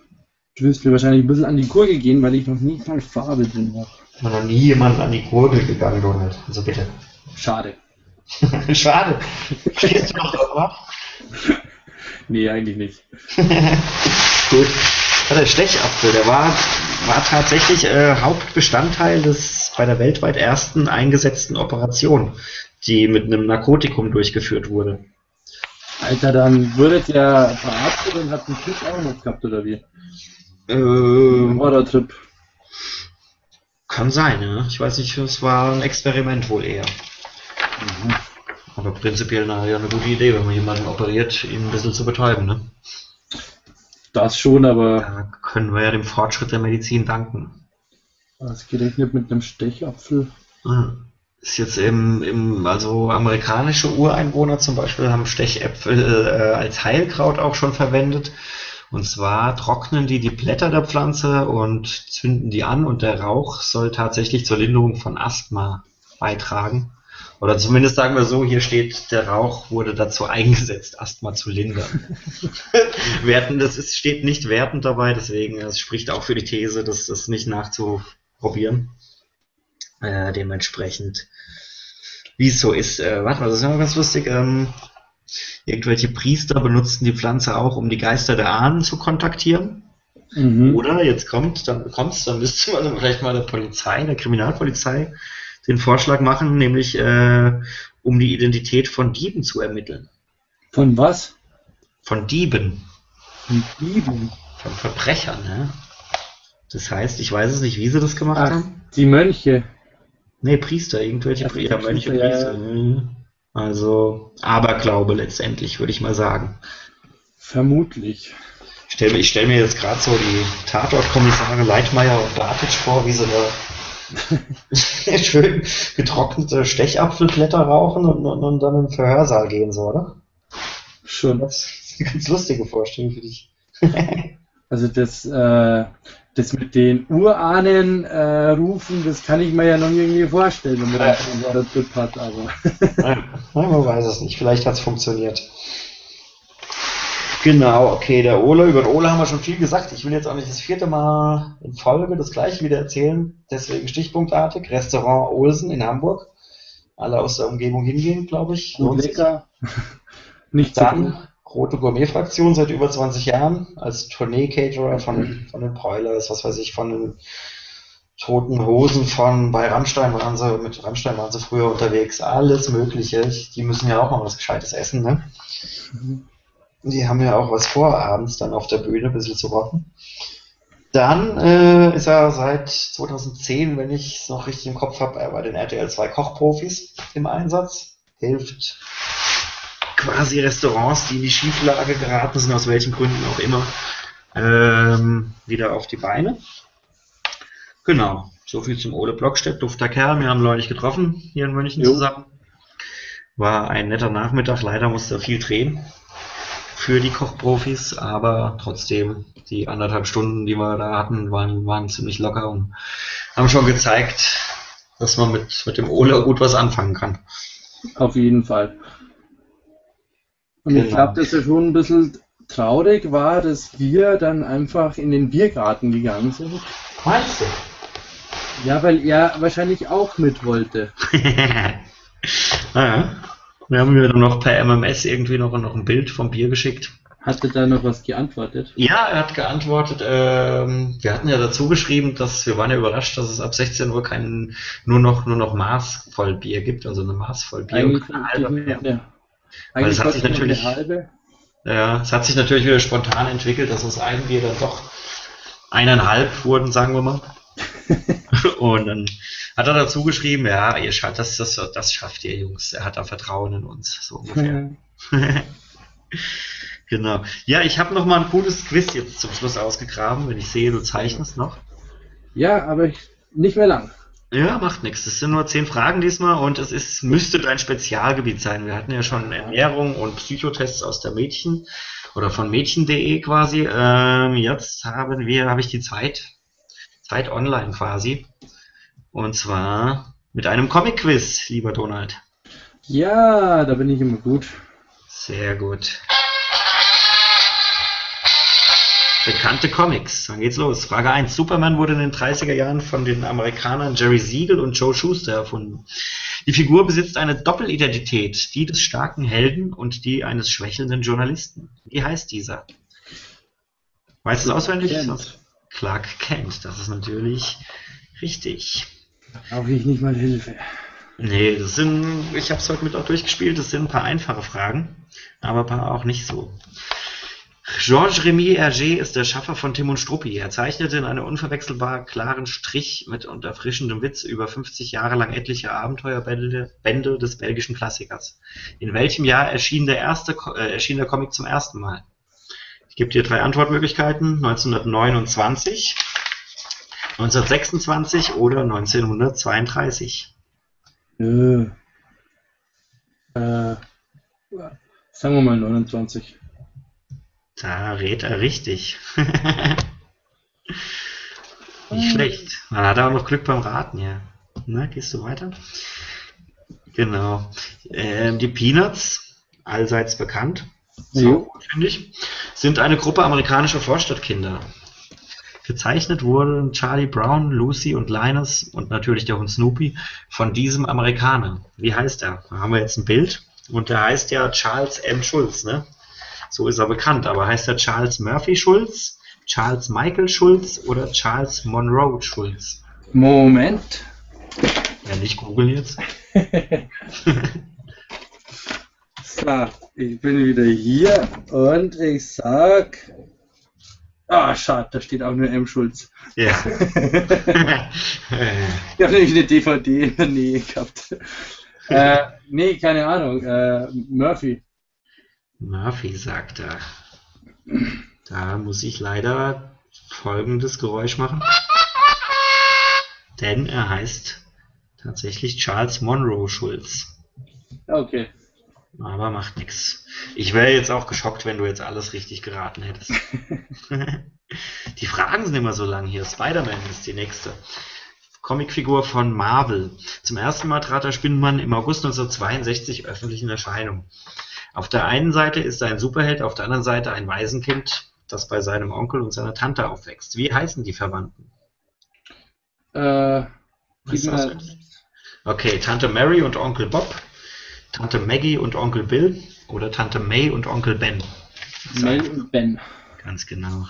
du wirst mir wahrscheinlich ein bisschen an die Gurgel gehen, weil ich noch nie mal Farbe drin habe. Ich bin noch nie jemand an die Gurgel gegangen, Donald. Also bitte. Schade. Schade. Stehst du noch drauf? Nee, eigentlich nicht. Gut. Der Stechapfel, der war tatsächlich Hauptbestandteil bei der weltweit ersten eingesetzten Operation, die mit einem Narkotikum durchgeführt wurde. Alter, dann wurde der verhaftet und hat einen Krieg auch noch gehabt, oder wie? Mördertrip. Kann sein, ne? Ich weiß nicht, es war ein Experiment wohl eher. Mhm. Aber prinzipiell eine gute Idee, wenn man jemanden operiert, ihn ein bisschen zu betreiben, ne? Das schon, aber... Da können wir ja dem Fortschritt der Medizin danken. Das gerechnet mit einem Stechapfel. Ist jetzt also amerikanische Ureinwohner zum Beispiel haben Stechäpfel als Heilkraut auch schon verwendet. Und zwar trocknen die Blätter der Pflanze und zünden die an, und der Rauch soll tatsächlich zur Linderung von Asthma beitragen. Oder zumindest sagen wir so, hier steht, der Rauch wurde dazu eingesetzt, Asthma zu lindern. Das steht nicht wertend dabei, deswegen es spricht auch für die These, dass das nicht nachzuprobieren. Dementsprechend, wie es so ist. Warte mal, das ist ja ganz lustig. Irgendwelche Priester benutzten die Pflanze auch, um die Geister der Ahnen zu kontaktieren. Mhm. Oder, dann müsste man vielleicht mal der Kriminalpolizei, den Vorschlag machen, nämlich um die Identität von Dieben zu ermitteln. Von was? Von Dieben. Von Dieben? Von Verbrechern, ne? Das heißt, ich weiß es nicht, wie sie das gemacht haben. Die Mönche. Nee, Priester, irgendwelche Priester. Ja, Mönche, Priester. Ja. Also, Aberglaube letztendlich, würde ich mal sagen. Vermutlich. Ich stell mir jetzt gerade so die Tatortkommissare Leitmeier und Bartitsch vor, wie sie da schön getrocknete Stechapfelblätter rauchen und dann in den Verhörsaal gehen, so, oder? Schön. Das ist eine ganz lustige Vorstellung für dich. Also das mit den Urahnen rufen, das kann ich mir ja noch irgendwie vorstellen, wenn man das Trip hat, aber... Nein, man weiß es nicht, vielleicht hat es funktioniert. Genau, okay, über den Ole haben wir schon viel gesagt. Ich will jetzt auch nicht das vierte Mal in Folge das gleiche wieder erzählen. Deswegen stichpunktartig, Restaurant Olsen in Hamburg. Alle aus der Umgebung hingehen, glaube ich. Und lecker. Nicht dann, Rote Gourmet-Fraktion seit über 20 Jahren, als Tournee-Caterer von den Broilers, was weiß ich, von den Toten Hosen, bei Rammstein waren sie früher unterwegs. Alles Mögliche. Die müssen ja auch mal was Gescheites essen, ne? Mhm. Die haben ja auch was vor, abends dann auf der Bühne ein bisschen zu rocken. Dann ist er seit 2010, wenn ich es noch richtig im Kopf habe, bei den RTL2-Kochprofis im Einsatz. Hilft quasi Restaurants, die in die Schieflage geraten sind, aus welchen Gründen auch immer, wieder auf die Beine. Genau, so viel zum Ole Plogstedt, dufter Kerl. Wir haben neulich getroffen, hier in München zusammen. War ein netter Nachmittag, leider musste er viel drehen. Für die Kochprofis, aber trotzdem, die 1,5 Stunden, die wir da hatten, waren ziemlich locker und haben schon gezeigt, dass man mit dem Ole gut was anfangen kann. Auf jeden Fall. Und genau. Ich glaube, dass es schon ein bisschen traurig war, dass wir dann einfach in den Biergarten gegangen sind. Meinst du? Ja, weil er wahrscheinlich auch mit wollte. Naja. Wir haben mir dann noch per MMS irgendwie noch ein Bild vom Bier geschickt. Hast du da noch was geantwortet? Ja, er hat geantwortet. Wir hatten ja dazu geschrieben, dass wir waren ja überrascht, dass es ab 16 Uhr nur noch maßvoll Bier gibt, also eine maßvoll Bier. Eigentlich und eine halbe. Eigentlich hat sich natürlich eine halbe. Ja, es hat sich natürlich wieder spontan entwickelt, dass aus einem Bier dann doch 1,5 wurden, sagen wir mal. Und dann hat er dazu geschrieben, ja, ihr schafft das schafft ihr Jungs, er hat da Vertrauen in uns, so ungefähr. Ja. Genau. Ja, ich habe noch mal ein cooles Quiz jetzt zum Schluss ausgegraben, wenn ich sehe, du zeichnest noch. Ja, aber nicht mehr lang. Ja, macht nichts. Es sind nur 10 Fragen diesmal und es ist, müsste dein Spezialgebiet sein. Wir hatten ja schon Ernährung und Psychotests aus der Mädchen oder von Mädchen.de quasi. Jetzt habe ich die Zeit online quasi. Und zwar mit einem Comic-Quiz, lieber Donald. Ja, da bin ich immer gut. Sehr gut. Bekannte Comics. Dann geht's los. Frage 1. Superman wurde in den 30er Jahren von den Amerikanern Jerry Siegel und Joe Shuster erfunden. Die Figur besitzt eine Doppelidentität, die des starken Helden und die eines schwächelnden Journalisten. Wie heißt dieser? Weißt du es auswendig? Kent. Clark Kent. Das ist natürlich richtig. Da brauche ich nicht mal Hilfe. Nee, das sind, ich habe es heute mit auch durchgespielt, das sind ein paar einfache Fragen, aber ein paar auch nicht so. Georges-Rémy Hergé ist der Schaffer von Tim und Struppi. Er zeichnete in einem unverwechselbar klaren Strich mit erfrischendem Witz über 50 Jahre lang etliche Abenteuerbände des belgischen Klassikers. In welchem Jahr erschien der Comic zum ersten Mal? Ich gebe dir 3 Antwortmöglichkeiten. 1929, 1926 oder 1932. Sagen wir mal 29. Da rät er richtig. Nicht schlecht. Man hat auch noch Glück beim Raten, ja. Na, gehst du weiter? Genau. Die Peanuts, allseits bekannt, so, finde ich, sind eine Gruppe amerikanischer Vorstadtkinder. Gezeichnet wurden Charlie Brown, Lucy und Linus und natürlich der Hund Snoopy von diesem Amerikaner. Wie heißt er? Da haben wir jetzt ein Bild. Und der heißt ja Charles M. Schulz, ne? So ist er bekannt, aber heißt er Charles Murphy Schulz, Charles Michael Schulz oder Charles Monroe Schulz? Moment. Ja, nicht googeln jetzt. So, ich bin wieder hier und ich sag... Ah, schade, da steht auch nur M. Schulz. Ja. Ich habe nämlich eine DVD in der Nähe gehabt. Nee, keine Ahnung. Murphy. Murphy, sagt er. Da muss ich leider folgendes Geräusch machen. Denn er heißt tatsächlich Charles Monroe Schulz. Okay. Aber macht nichts. Ich wäre jetzt auch geschockt, wenn du jetzt alles richtig geraten hättest. Die Fragen sind immer so lang hier. Spider-Man ist die nächste. Comicfigur von Marvel. Zum ersten Mal trat der Spinnenmann im August 1962 öffentlich in Erscheinung. Auf der einen Seite ist er ein Superheld, auf der anderen Seite ein Waisenkind, das bei seinem Onkel und seiner Tante aufwächst. Wie heißen die Verwandten? Okay, Tante Mary und Onkel Bob, Tante Maggie und Onkel Bill oder Tante May und Onkel Ben? May und Ben. Ganz genau.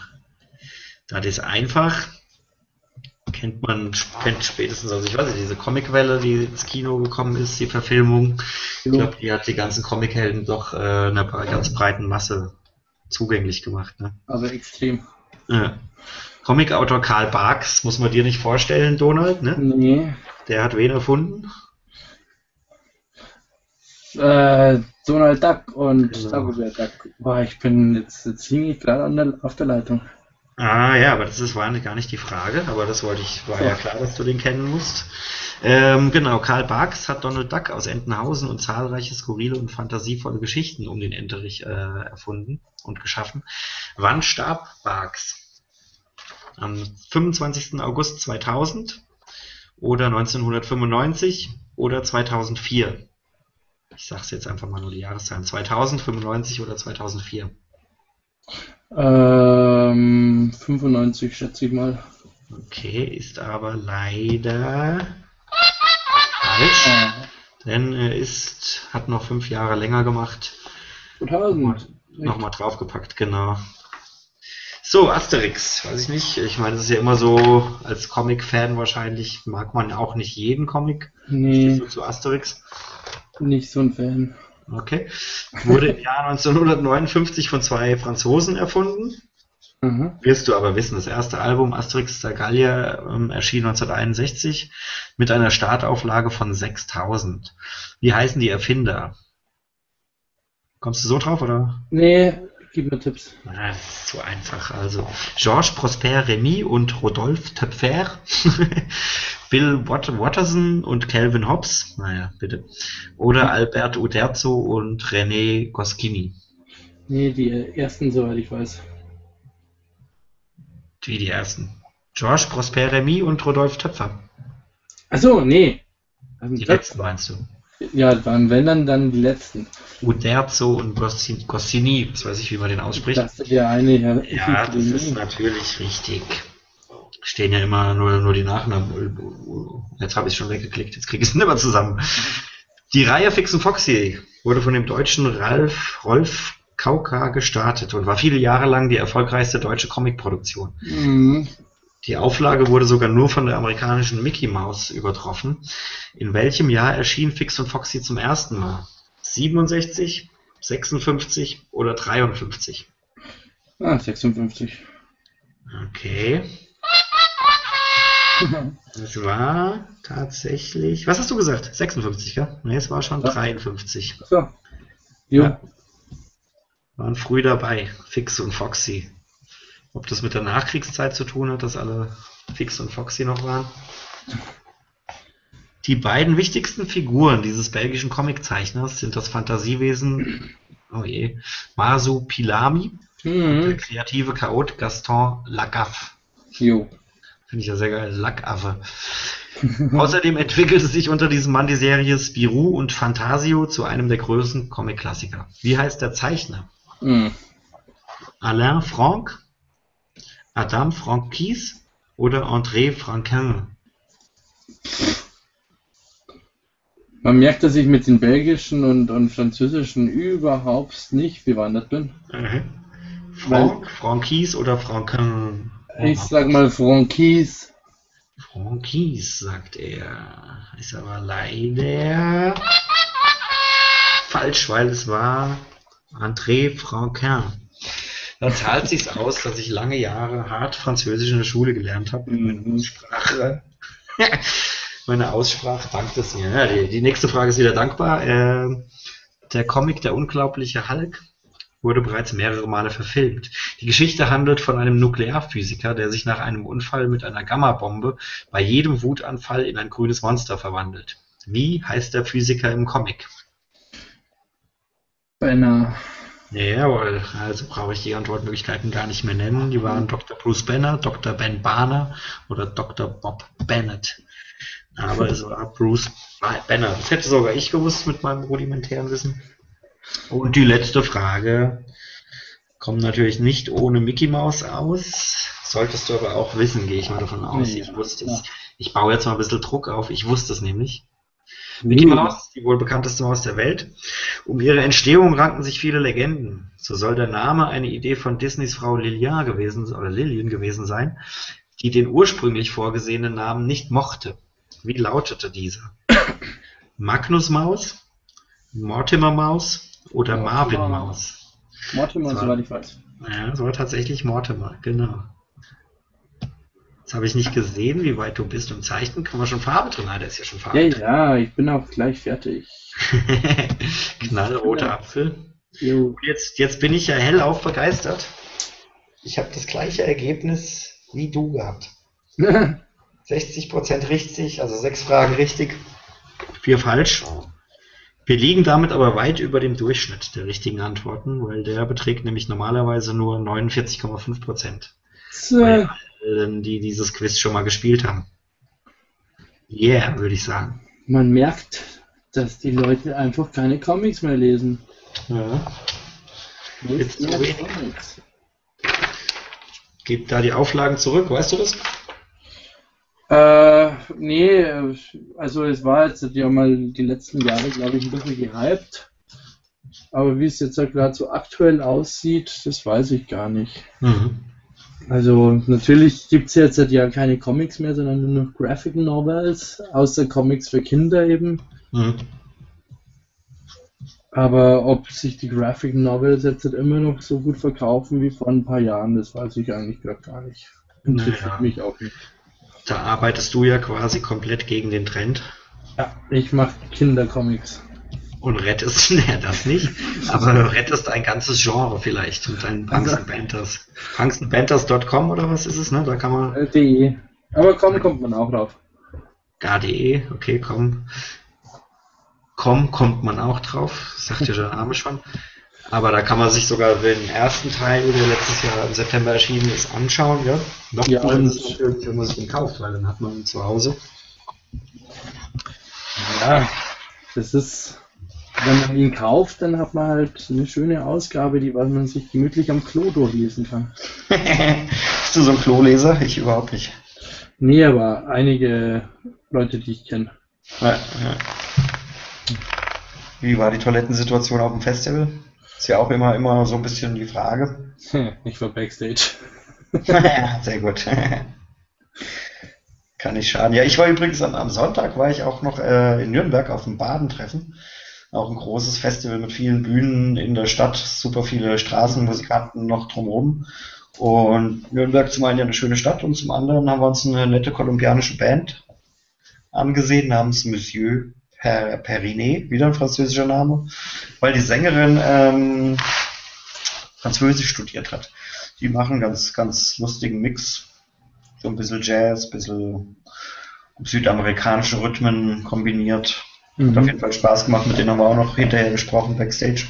Das ist einfach. Kennt spätestens, also ich weiß nicht, diese Comicwelle, die ins Kino gekommen ist, die Verfilmung, ich glaube, die hat die ganzen Comichelden doch einer ganz breiten Masse zugänglich gemacht. Ne? Aber extrem. Ja. Comicautor Karl Barks, muss man dir nicht vorstellen, Donald, ne? Nee. Der hat wen erfunden? Donald Duck und Dagobert Duck. Boah, ich bin jetzt ziemlich klar auf der Leitung. Ah ja, aber das war gar nicht die Frage, aber das war ja klar, dass du den kennen musst. Genau, Karl Barks hat Donald Duck aus Entenhausen und zahlreiche skurrile und fantasievolle Geschichten um den Enterich erfunden und geschaffen. Wann starb Barks? Am 25. August 2000 oder 1995 oder 2004? Ich sag's jetzt einfach mal nur die Jahreszahlen. 2000, 95 oder 2004? 95 schätze ich mal. Okay, ist aber leider falsch, denn er hat noch 5 Jahre länger gemacht. 2000. Nochmal draufgepackt, genau. So, Asterix, weiß ich nicht. Ich meine, das ist ja immer so, als Comic-Fan wahrscheinlich mag man auch nicht jeden Comic. Nee. Stehst du zu Asterix? Nicht so ein Fan. Okay. Wurde im Jahr 1959 von zwei Franzosen erfunden. Mhm. Wirst du aber wissen, das erste Album Asterix der Gallier erschien 1961 mit einer Startauflage von 6000. Wie heißen die Erfinder? Kommst du so drauf, oder? Nee, gib mir Tipps. Na, das ist zu einfach. Also Georges Prosper Remy und Rodolphe Töpfer, Bill Watterson und Calvin Hobbes, naja, bitte. Oder Albert Uderzo und René Goscinny. Nee, die ersten, soweit ich weiß. Wie die ersten? Georges Prosper Remy und Rodolphe Töpfer. Achso, nee. Also die letzten meinst du? Ja, waren wenn dann die letzten. Uderzo und Goscinny, das weiß ich, wie man den ausspricht. Das ist der eine, ja, das ist natürlich richtig. Stehen ja immer nur die Nachnamen. Jetzt habe ich es schon weggeklickt, jetzt kriege ich es nicht mehr zusammen. Die Reihe Fix und Foxy wurde von dem deutschen Rolf Kauka gestartet und war viele Jahre lang die erfolgreichste deutsche Comicproduktion. Mhm. Die Auflage wurde sogar nur von der amerikanischen Mickey Mouse übertroffen. In welchem Jahr erschien Fix und Foxy zum ersten Mal? 67, 56 oder 53? Ah, 56. Okay. Das war tatsächlich... Was hast du gesagt? 56, gell? Ne, es war schon 53. Ach so. Jo. Ja. Waren früh dabei, Fix und Foxy. Ob das mit der Nachkriegszeit zu tun hat, dass alle Fix und Foxy noch waren? Die beiden wichtigsten Figuren dieses belgischen Comiczeichners sind das Fantasiewesen Marsupilami und der kreative Chaot Gaston Lagaffe. Jo. Finde ich ja sehr geil, Lackaffe. Außerdem entwickelte sich unter diesem Mann die Serie Spirou und Fantasio zu einem der größten Comic-Klassiker. Wie heißt der Zeichner? Alain Franck, Adam Franquis oder André Franquin? Man merkt, dass ich mit den belgischen und französischen überhaupt nicht bewandert bin. Okay. Franck, Franquis oder Franquin? Ich sag mal Franquis. Franquis, sagt er. Ist aber leider falsch, weil es war André Franquin. Da zahlt sich's aus, dass ich lange Jahre hart Französisch in der Schule gelernt habe. Meine Aussprache dankt es mir. Ja, die nächste Frage ist wieder dankbar. Der Comic Der unglaubliche Hulk wurde bereits mehrere Male verfilmt. Die Geschichte handelt von einem Nuklearphysiker, der sich nach einem Unfall mit einer Gamma-Bombe bei jedem Wutanfall in ein grünes Monster verwandelt. Wie heißt der Physiker im Comic? Banner. Jawohl, also brauche ich die Antwortmöglichkeiten gar nicht mehr nennen. Die waren Dr. Bruce Banner, Dr. Ben Barner oder Dr. Bob Bennett. Aber es war Bruce Banner. Das hätte sogar ich gewusst mit meinem rudimentären Wissen. Und die letzte Frage kommt natürlich nicht ohne Mickey Mouse aus. Solltest du aber auch wissen, gehe ich mal davon aus. Ich wusste es. Ich baue jetzt mal ein bisschen Druck auf. Ich wusste es nämlich. Mickey Mouse, die wohl bekannteste Maus der Welt. Um ihre Entstehung ranken sich viele Legenden. So soll der Name eine Idee von Disneys Frau Lilian gewesen sein, die den ursprünglich vorgesehenen Namen nicht mochte. Wie lautete dieser? Magnus Maus, Mortimer Maus oder Mortimer. Marvin Maus. Mortimer, soweit ich weiß. Ja, das war tatsächlich Mortimer, genau. Jetzt habe ich nicht gesehen, wie weit du bist im Zeichnen. Kann man schon Farbe drin haben, der ist ja schon Farbe drin. Ja, ich bin auch gleich fertig. Knallroter Apfel. Jetzt bin ich ja hellauf begeistert. Ich habe das gleiche Ergebnis wie du gehabt. 60% richtig, also 6 Fragen richtig, 4 falsch. Wir liegen damit aber weit über dem Durchschnitt der richtigen Antworten, weil der beträgt nämlich normalerweise nur 49,5%. Bei allen, die dieses Quiz schon mal gespielt haben. Yeah, würde ich sagen. Man merkt, dass die Leute einfach keine Comics mehr lesen. Ja. Jetzt so wenig. Gib da die Auflagen zurück, weißt du das? Nee, also es war jetzt ja mal die letzten Jahre, glaube ich, ein bisschen gehypt. Aber wie es jetzt halt gerade so aktuell aussieht, das weiß ich gar nicht. Mhm. Also natürlich gibt es jetzt halt ja keine Comics mehr, sondern nur noch Graphic Novels, außer Comics für Kinder eben. Mhm. Aber ob sich die Graphic Novels jetzt immer noch so gut verkaufen wie vor ein paar Jahren, das weiß ich eigentlich gerade gar nicht. Interessiert mich auch nicht. Da arbeitest du ja quasi komplett gegen den Trend. Ja, ich mache Kindercomics. Und rettest, naja, das nicht, aber du rettest ein ganzes Genre vielleicht mit deinen Punks and Panthers. Punks and Panthers.com oder was ist es, ne? Da kann man... .de. Aber komm, kommt man auch drauf. .de, okay, komm. Komm, kommt man auch drauf, sagt ja der Name schon. Aber da kann man sich sogar den ersten Teil, der letztes Jahr im September erschienen ist, anschauen, ja? Noch ja, und ist es natürlich, wenn man sich den kauft, weil dann hat man ihn zu Hause. Ja, das ist... Wenn man ihn kauft, dann hat man halt eine schöne Ausgabe, die man sich gemütlich am Klo durchlesen kann. Bist du so ein Kloleser? Ich überhaupt nicht. Nee, aber einige Leute, die ich kenne. Ja, ja. Wie war die Toilettensituation auf dem Festival? Ist ja auch immer so ein bisschen die Frage. Ich war Backstage. Sehr gut. Kann nicht schaden. Ja, ich war übrigens am Sonntag, war ich auch noch in Nürnberg auf dem Badentreffen. Auch ein großes Festival mit vielen Bühnen in der Stadt, super viele Straßenmusikanten noch drumherum. Und Nürnberg zum einen ja eine schöne Stadt und zum anderen haben wir uns eine nette kolumbianische Band angesehen, namens Monsieur Perinet, wieder ein französischer Name, weil die Sängerin Französisch studiert hat. Die machen ganz, ganz lustigen Mix, so ein bisschen Jazz, ein bisschen südamerikanische Rhythmen kombiniert. Hat auf jeden Fall Spaß gemacht, mit denen haben wir auch noch hinterher gesprochen, Backstage.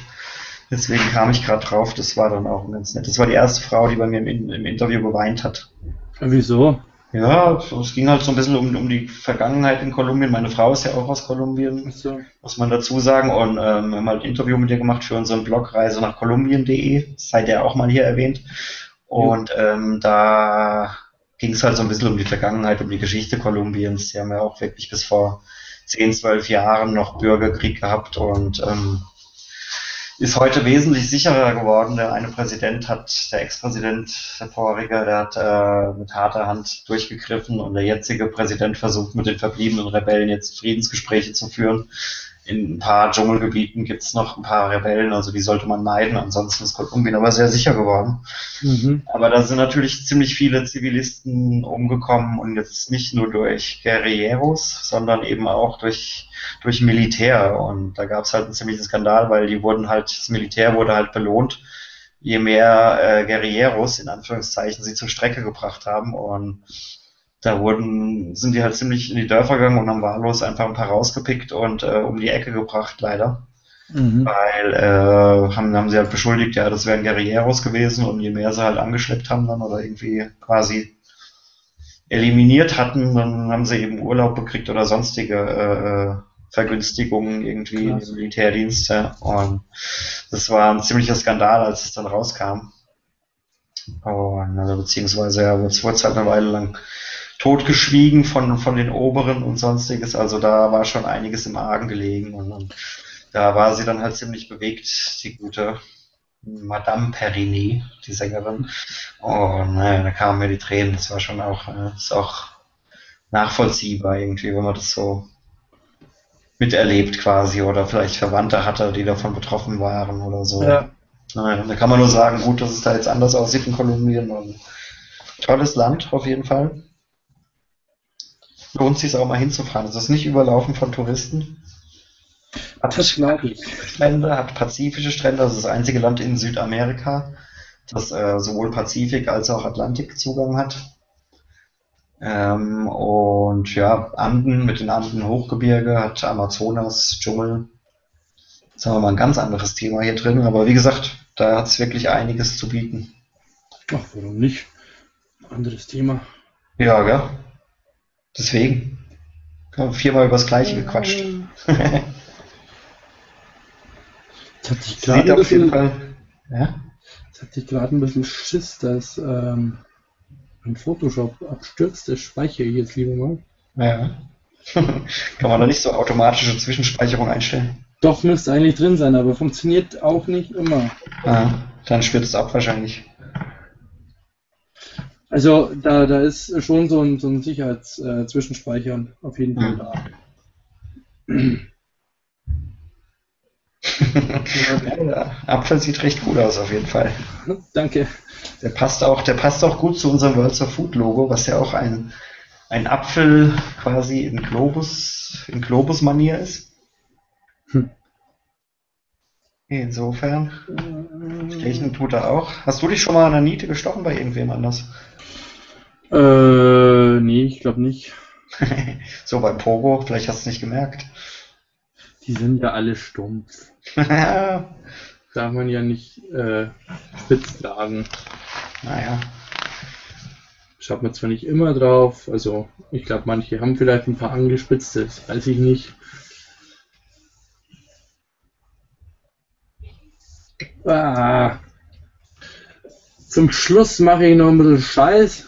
Deswegen kam ich gerade drauf, das war dann auch ganz nett. Das war die erste Frau, die bei mir im Interview geweint hat. Wieso? Ja, es ging halt so ein bisschen um die Vergangenheit in Kolumbien. Meine Frau ist ja auch aus Kolumbien, so. Muss man dazu sagen. Und wir haben halt ein Interview mit ihr gemacht für unseren Blog Reise nach Kolumbien.de, seid ihr auch mal hier erwähnt. Und da ging es halt so ein bisschen um die Vergangenheit, um die Geschichte Kolumbiens. Die haben ja auch wirklich bis vor 10, 12 Jahren noch Bürgerkrieg gehabt und ist heute wesentlich sicherer geworden. Der eine Präsident hat, der Ex-Präsident, der vorherige, der hat mit harter Hand durchgegriffen und der jetzige Präsident versucht mit den verbliebenen Rebellen jetzt Friedensgespräche zu führen. In ein paar Dschungelgebieten gibt es noch ein paar Rebellen, also die sollte man meiden, ansonsten ist Kolumbien aber sehr sicher geworden. Aber da sind natürlich ziemlich viele Zivilisten umgekommen und jetzt nicht nur durch Guerilleros, sondern eben auch durch Militär und da gab es halt einen ziemlichen Skandal, weil das Militär wurde halt belohnt, je mehr Guerilleros, in Anführungszeichen, sie zur Strecke gebracht haben und da sind die halt ziemlich in die Dörfer gegangen und haben wahllos einfach ein paar rausgepickt und um die Ecke gebracht, leider. Weil haben sie halt beschuldigt, ja, das wären Guerilleros gewesen und je mehr sie halt angeschleppt haben dann oder irgendwie quasi eliminiert hatten, dann haben sie eben Urlaub gekriegt oder sonstige Vergünstigungen irgendwie im Militärdienst. Ja. Und das war ein ziemlicher Skandal, als es dann rauskam. Also, beziehungsweise ja, es wurde halt eine Weile lang totgeschwiegen von den Oberen und sonstiges, also da war schon einiges im Argen gelegen und da war sie dann halt ziemlich bewegt, die gute Madame Perinet, die Sängerin. Oh naja, da kamen mir die Tränen, das war schon auch, ist auch nachvollziehbar irgendwie, wenn man das so miterlebt quasi oder vielleicht Verwandte hatte, die davon betroffen waren oder so. Ja. Naja, da kann man nur sagen, gut, dass es da jetzt anders aussieht in Kolumbien und tolles Land auf jeden Fall. Lohnt sich auch mal hinzufahren. Es ist nicht überlaufen von Touristen. Das glaube ich. Strände, hat pazifische Strände, das ist das einzige Land in Südamerika, das sowohl Pazifik als auch Atlantikzugang hat. Und ja, Anden, mit den Anden Hochgebirge, hat Amazonas, Dschungel. Jetzt haben wir mal ein ganz anderes Thema hier drin, aber wie gesagt, da hat es wirklich einiges zu bieten. Ach, warum nicht? Anderes Thema. Ja, gell? Deswegen haben wir viermal über das Gleiche gequatscht. Das hat dich gerade ein bisschen Schiss, dass ein Photoshop abstürzt. Das speichere ich jetzt lieber mal. Ja. Kann man da nicht so automatische Zwischenspeicherung einstellen? Doch, müsste eigentlich drin sein, aber funktioniert auch nicht immer. Ah, dann stürzt es ab wahrscheinlich. Also da ist schon so ein Sicherheitszwischenspeicher auf jeden Fall da. Der Apfel sieht recht gut aus auf jeden Fall. Danke. Der passt auch gut zu unserem Worlds of Food Logo, was ja auch ein Apfel quasi in Globus-Manier ist. Hm. Insofern, stechen tut er auch. Hast du dich schon mal an der Niete gestochen bei irgendwem anders? Nee, ich glaube nicht. So bei Pogo, vielleicht hast du es nicht gemerkt. Die sind ja alle stumpf. Darf man ja nicht spitz sagen. Naja. Schaut man zwar nicht immer drauf, also ich glaube, manche haben vielleicht ein paar angespitzte, das weiß ich nicht. Ah. Zum Schluss mache ich noch ein bisschen Scheiß,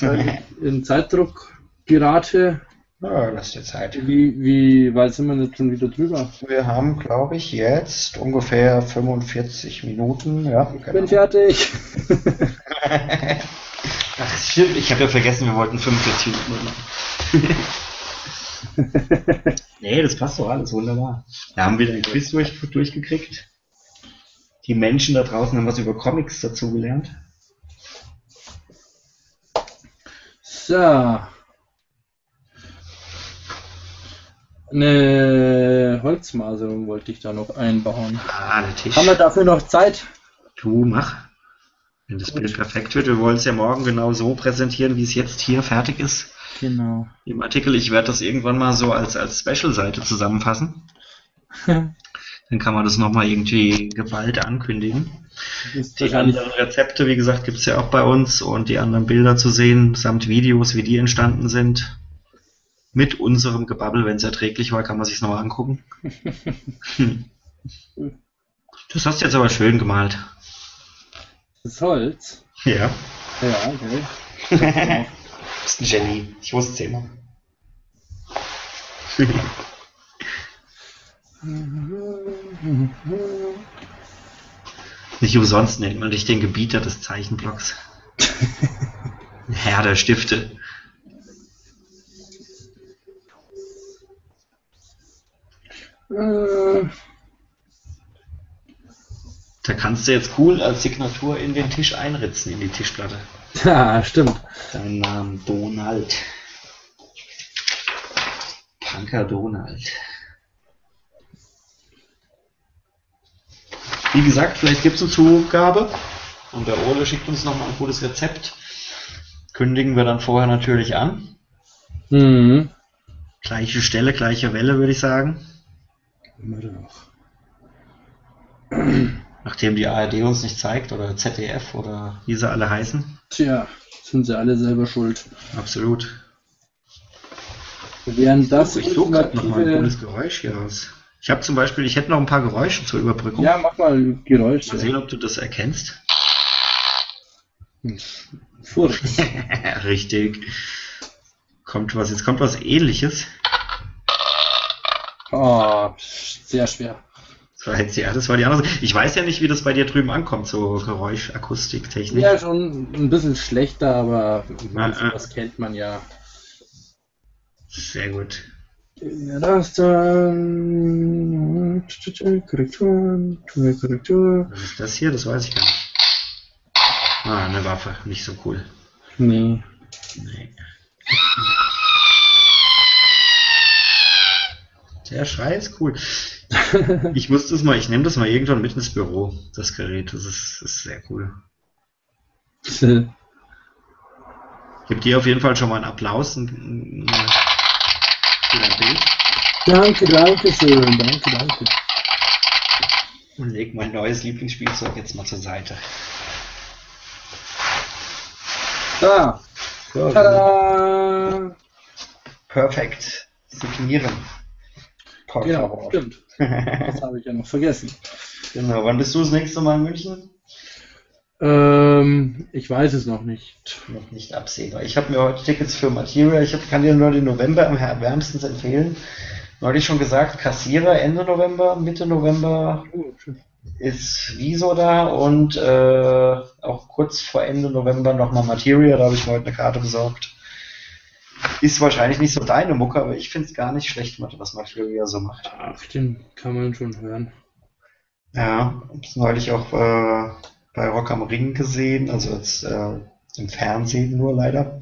weil ich in Zeitdruck gerate. Ja, lass dir Zeit. Wie weit sind wir jetzt schon wieder drüber? Wir haben, glaube ich, jetzt ungefähr 45 Minuten. Ja, ich bin fertig. Ach stimmt, ich habe ja vergessen, wir wollten 45 Minuten machen. Nee, das passt doch alles wunderbar. Da haben wir den Quiz durchgekriegt. Die Menschen da draußen haben was über Comics dazugelernt. So. Eine Holzmaserung wollte ich da noch einbauen. Ah, der Tisch. Haben wir dafür noch Zeit? Du, mach. Wenn das Bild perfekt wird, wir wollen es ja morgen genau so präsentieren, wie es jetzt hier fertig ist. Genau. Im Artikel, ich werde das irgendwann mal so als Special-Seite zusammenfassen. Dann kann man das nochmal irgendwie geballt ankündigen. Die anderen Rezepte, wie gesagt, gibt es ja auch bei uns und die anderen Bilder zu sehen, samt Videos, wie die entstanden sind. Mit unserem Gebabbel, wenn es erträglich war, kann man sich es nochmal angucken. Das hast du jetzt aber schön gemalt. Das Holz? Ja. Ja, okay. Du bist ein Genie. Ich wusste es immer. Nicht umsonst nennt man dich den Gebieter des Zeichenblocks. Herr der Stifte. Da kannst du jetzt cool als Signatur in den Tisch einritzen, in die Tischplatte. Ja, stimmt. Dein Name Donald. Punker Donald. Wie gesagt, vielleicht gibt es eine Zugabe und der Ole schickt uns nochmal ein gutes Rezept. Kündigen wir dann vorher natürlich an. Mhm. Gleiche Stelle, gleiche Welle, würde ich sagen. Immer doch. Nachdem die ARD uns nicht zeigt oder ZDF oder wie sie alle heißen. Tja, sind sie alle selber schuld. Absolut. Während das ich suche gerade nochmal ein cooles Geräusch hier raus. Ich habe zum Beispiel, ich hätte noch ein paar Geräusche zur Überbrückung. Ja, mach mal Geräusche. Mal sehen, ob du das erkennst. Furcht. Richtig. Jetzt kommt was Ähnliches. Oh, sehr schwer. Das war die andere. Ich weiß ja nicht, wie das bei dir drüben ankommt, so Geräusch, Akustik, Technik. Ja, schon ein bisschen schlechter, aber das kennt man ja. Sehr gut. Ja, das dann. Korrektur. Was ist das hier? Das weiß ich gar nicht. Ah, eine Waffe. Nicht so cool. Nee. Der Schrei ist cool. Ich nehme das mal irgendwann mit ins Büro, das Gerät. Das ist sehr cool. Ich gebe dir auf jeden Fall schon mal einen Applaus. Für dein Bild. Danke schön. Und leg mein neues Lieblingsspielzeug jetzt mal zur Seite. Da. Tada! Perfekt. Signieren. Genau, stimmt. Das habe ich ja noch vergessen. Genau, wann bist du das nächste Mal in München? Ich weiß es noch nicht. Noch nicht absehbar. Ich habe mir heute Tickets für Materia. Ich kann dir nur den November am wärmstens empfehlen. Neulich schon gesagt, Kassierer Ende November, Mitte November ist Wieso da und auch kurz vor Ende November nochmal Materia. Da habe ich mir heute eine Karte besorgt. Ist wahrscheinlich nicht so deine Mucke, aber ich finde es gar nicht schlecht, was Materia so macht. Ach, den kann man schon hören. Ja, hab's neulich auch bei Rock am Ring gesehen, also jetzt im Fernsehen nur leider.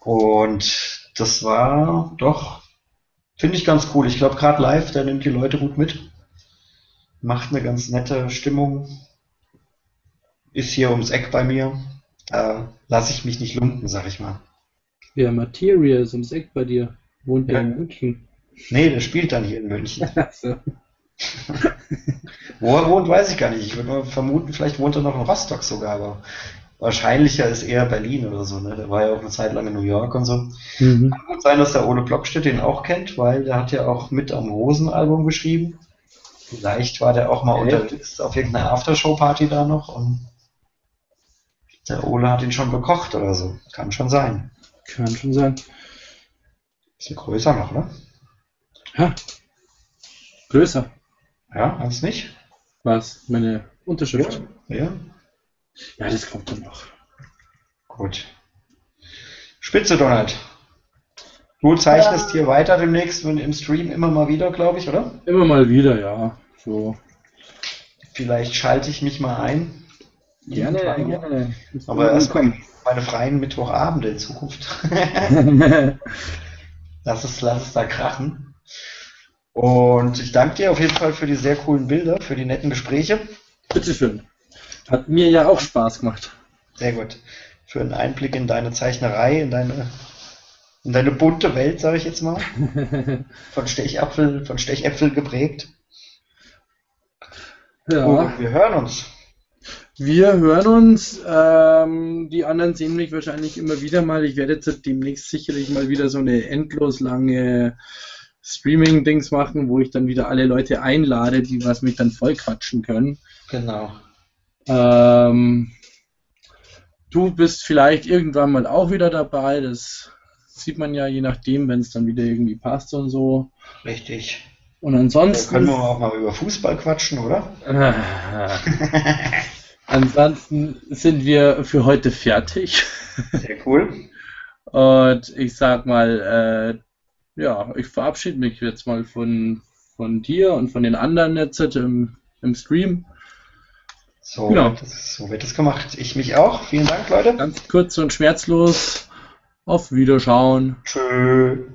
Und das war doch, finde ich, ganz cool. Ich glaube, gerade live, der nimmt die Leute gut mit. Macht eine ganz nette Stimmung. Ist hier ums Eck bei mir. Da lasse ich mich nicht lumpen, sag ich mal. Ja, Materia ist ums Eck bei dir. Wohnt der in München? Nee, der spielt dann hier in München. So. Wo er wohnt, weiß ich gar nicht. Ich würde mal vermuten, vielleicht wohnt er noch in Rostock sogar, aber wahrscheinlicher ist eher Berlin oder so. Ne? Der war ja auch eine Zeit lang in New York und so. Mhm. Kann gut sein, dass der Ole Plogstedt den auch kennt, weil der hat ja auch mit am Rosen-Album geschrieben. Vielleicht war der auch mal unterwegs auf irgendeiner Aftershow-Party da noch und der Ole hat ihn schon gekocht oder so. Kann schon sein. Kann schon sein. Bisschen größer noch, ne? Ja. Größer. Ja, hast du nicht? Was? Meine Unterschrift? Ja. Ja, das kommt dann noch. Gut. Spitze, Donald. Du zeichnest hier weiter demnächst im Stream immer mal wieder, glaube ich, oder? Immer mal wieder, ja. So. Vielleicht schalte ich mich mal ein. Gerne, gerne. Aber erstmal meine freien Mittwochabende in Zukunft. Lass es da krachen. Und ich danke dir auf jeden Fall für die sehr coolen Bilder, für die netten Gespräche. Bitteschön. Hat mir ja auch Spaß gemacht. Sehr gut. Für einen Einblick in deine Zeichnerei, in deine bunte Welt, sage ich jetzt mal. Von Stechäpfel geprägt. Ja. Und wir hören uns. Wir hören uns. Die anderen sehen mich wahrscheinlich immer wieder mal. Ich werde jetzt demnächst sicherlich mal wieder so eine endlos lange Streaming-Dings machen, wo ich dann wieder alle Leute einlade, die was mich dann voll quatschen können. Genau. Du bist vielleicht irgendwann mal auch wieder dabei, das sieht man ja je nachdem, wenn es dann wieder irgendwie passt und so. Richtig. Und ansonsten... Da können wir auch mal über Fußball quatschen, oder? Ansonsten sind wir für heute fertig. Sehr cool. Und ich sag mal, ja, ich verabschiede mich jetzt mal von dir und von den anderen jetzt im Stream. So, genau. So wird das gemacht. Ich mich auch. Vielen Dank, Leute. Ganz kurz und schmerzlos. Auf Wiederschauen. Tschö.